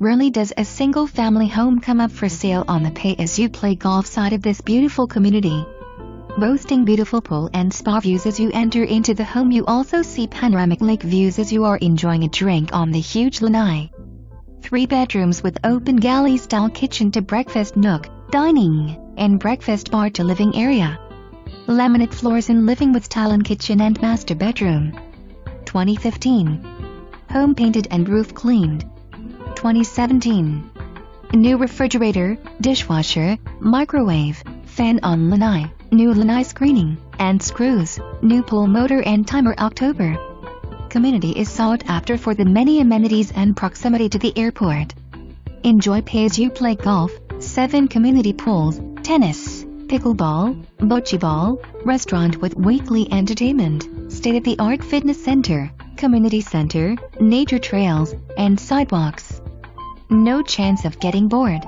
Rarely does a single-family home come up for sale on the pay-as-you-play golf side of this beautiful community. Boasting beautiful pool and spa views as you enter into the home, you also see panoramic lake views as you are enjoying a drink on the huge lanai. 3 bedrooms with open galley-style kitchen to breakfast nook, dining, and breakfast bar to living area. Laminate floors in living with tile in kitchen and master bedroom. 2015. Home painted and roof cleaned. 2017. New refrigerator, dishwasher, microwave, fan on lanai, new lanai screening, and screws, new pool motor and timer. October. Community is sought after for the many amenities and proximity to the airport. Enjoy pay-as-you-play golf, 7 community pools, tennis, pickleball, bocce ball, restaurant with weekly entertainment, state-of-the-art fitness center, community center, nature trails, and sidewalks. No chance of getting bored.